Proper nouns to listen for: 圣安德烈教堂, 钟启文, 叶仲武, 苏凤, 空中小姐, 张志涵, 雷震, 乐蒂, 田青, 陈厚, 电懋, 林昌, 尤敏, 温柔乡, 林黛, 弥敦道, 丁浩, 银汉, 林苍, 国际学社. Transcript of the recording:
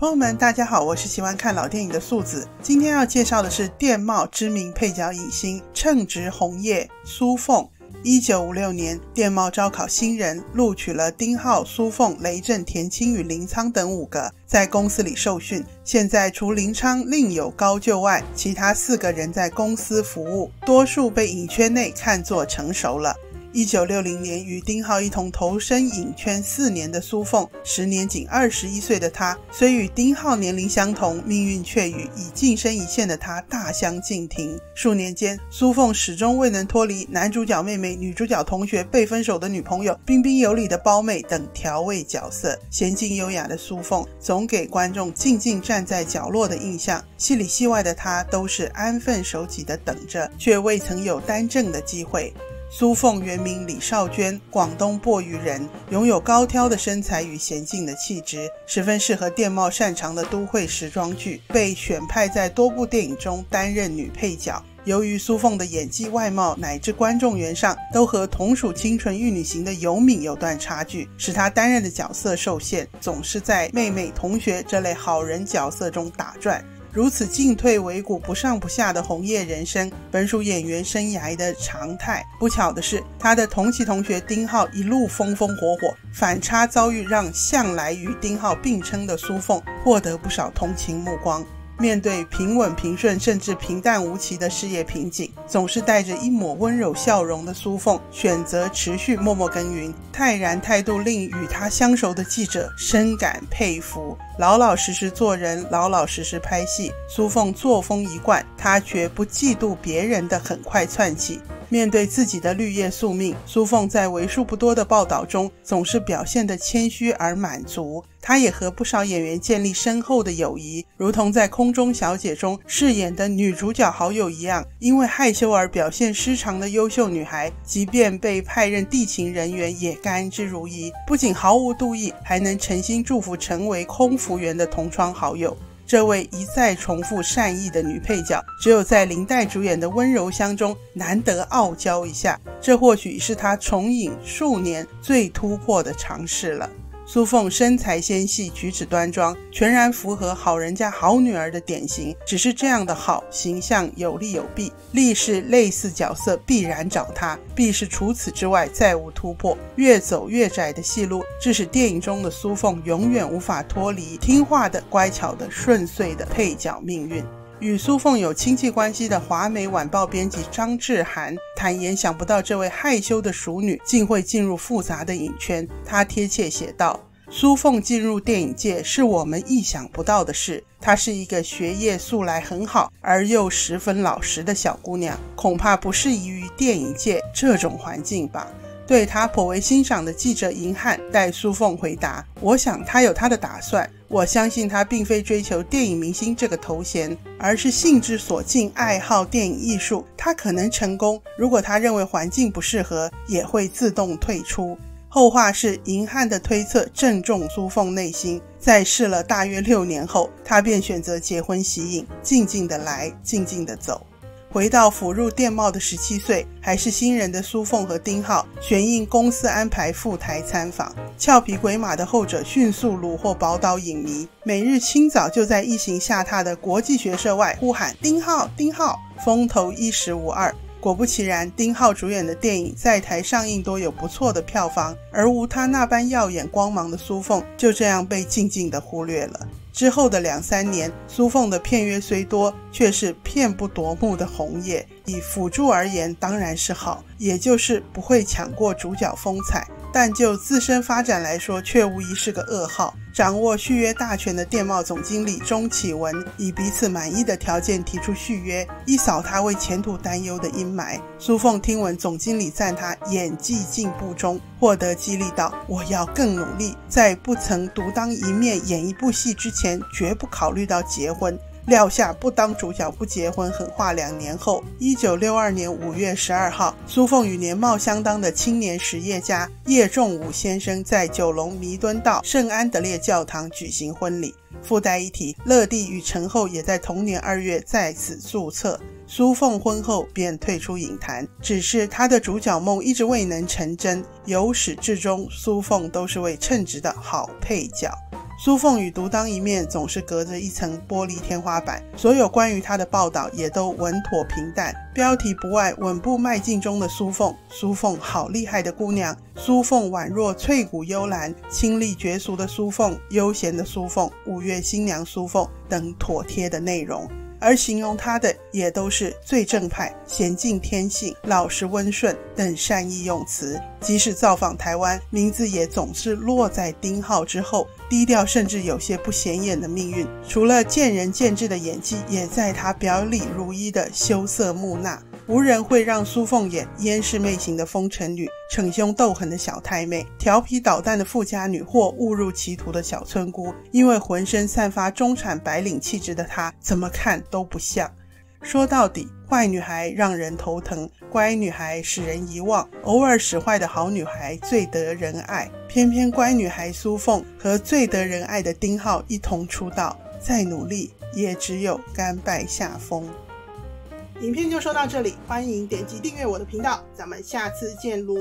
朋友们，大家好，我是喜欢看老电影的素子。今天要介绍的是电懋知名配角影星称职红叶苏凤。1956年，电懋招考新人，录取了丁浩、苏凤、雷震、田青与林苍等5个，在公司里受训。现在除林昌另有高就外，其他4个人在公司服务，多数被影圈内看作成熟了。1960年，与丁浩一同投身影圈4年的苏凤，时年仅21岁的她，虽与丁浩年龄相同，命运却与已晋升一线的她大相径庭。数年间，苏凤始终未能脱离男主角妹妹、女主角同学、被分手的女朋友、彬彬有礼的胞妹等调味角色。娴静优雅的苏凤，总给观众静静站在角落的印象。戏里戏外的她，都是安分守己的等着，却未曾有担正的机会。苏凤原名李少娟，广东簸鱼人，拥有高挑的身材与娴静的气质，十分适合电懋擅长的都会时装剧，被选派在多部电影中担任女配角。由于苏凤的演技、外貌乃至观众缘上都和同属清纯玉女型的尤敏有段差距，使她担任的角色受限，总是在妹妹、同学这类好人角色中打转。如此进退维谷、不上不下的红叶人生，本属演员生涯的常态。不巧的是，他的同期同学丁浩一路风风火火，反差遭遇让向来与丁浩并称的苏凤获得不少同情目光。面对平稳平顺甚至平淡无奇的事业瓶颈，总是带着一抹温柔笑容的苏凤，选择持续默默耕耘，泰然态度令与她相熟的记者深感佩服。老老实实做人，老老实实拍戏，苏凤作风一贯，她绝不嫉妒别人的很快窜起。面对自己的绿叶宿命，苏凤在为数不多的报道中总是表现得谦虚而满足。她也和不少演员建立深厚的友谊，如同在《空中小姐》中饰演的女主角好友一样，因为害羞而表现失常的优秀女孩，即便被派任地勤人员也甘之如饴，不仅毫无妒意，还能诚心祝福成为空服员的同窗好友。这位一再重复善意的女配角，只有在林黛主演的《温柔乡》中难得傲娇一下，这或许是她重影数年最突破的尝试了。苏凤身材纤细，举止端庄，全然符合好人家好女儿的典型。只是这样的好形象有利有弊，利是类似角色必然找她，弊是除此之外再无突破，越走越窄的戏路，致使电影中的苏凤永远无法脱离听话的、乖巧的、顺遂的配角命运。与苏凤有亲戚关系的华美晚报编辑张志涵坦言，想不到这位害羞的淑女竟会进入复杂的影圈。他贴切写道，苏凤进入电影界是我们意想不到的事，她是一个学业素来很好而又十分老实的小姑娘，恐怕不适宜于电影界这种环境吧。对她颇为欣赏的记者银汉带苏凤回答，我想她有她的打算，我相信她并非追求电影明星这个头衔，而是性之所近，爱好电影艺术。她可能成功，如果她认为环境不适合，也会自动退出。后话是银汉的推测正中苏凤内心，在试了大约6年后，她便选择结婚息影，静静的来，静静的走。回到辅入电懋的17岁，还是新人的苏凤和丁浩全应公司安排赴台参访，俏皮鬼马的后者迅速虏获宝岛影迷，每日清早就在一行下榻的国际学社外呼喊丁浩丁浩，风头一时无二。果不其然，丁浩主演的电影在台上映多有不错的票房，而无他那般耀眼光芒的苏凤就这样被静静的忽略了。之后的2-3年，苏凤的片约虽多，却是片不夺目的红叶。以辅助而言当然是好，也就是不会抢过主角风采，但就自身发展来说却无疑是个噩耗。掌握续约大权的电懋总经理钟启文以彼此满意的条件提出续约，一扫他为前途担忧的阴霾。苏凤听闻总经理赞他演技进步中获得激励到，我要更努力，在不曾独当一面演一部戏之前绝不考虑到结婚，撂下不当主角不结婚狠话。2年后，1962年5月12号，苏凤与年貌相当的青年实业家叶仲武先生在九龙弥敦道圣安德烈教堂举行婚礼。附带一提，乐蒂与陈厚也在同年2月在此注册。苏凤婚后便退出影坛，只是她的主角梦一直未能成真，由始至终，苏凤都是位称职的好配角。书凤与独当一面，总是隔着一层玻璃天花板。所有关于他的报道也都稳妥平淡，标题不外稳步迈进中的书凤。书凤好厉害的姑娘，书凤宛若翠骨幽兰，清丽绝俗的书凤，悠闲的书凤，五月新娘书凤等妥帖的内容。而形容他的也都是最正派、娴静天性、老实温顺等善意用词。即使造访台湾，名字也总是落在丁浩之后，低调甚至有些不显眼的命运。除了见仁见智的演技，也在他表里如一的羞涩木讷。无人会让苏凤演烟视媚行的风尘女，逞凶斗狠的小太妹，调皮捣蛋的富家女，或误入歧途的小村姑。因为浑身散发中产白领气质的她，怎么看都不像。说到底，坏女孩让人头疼，乖女孩使人遗忘，偶尔使坏的好女孩最得人爱。偏偏乖女孩苏凤和最得人爱的丁浩一同出道，再努力也只有甘拜下风。影片就说到这里，欢迎点击订阅我的频道，咱们下次见喽。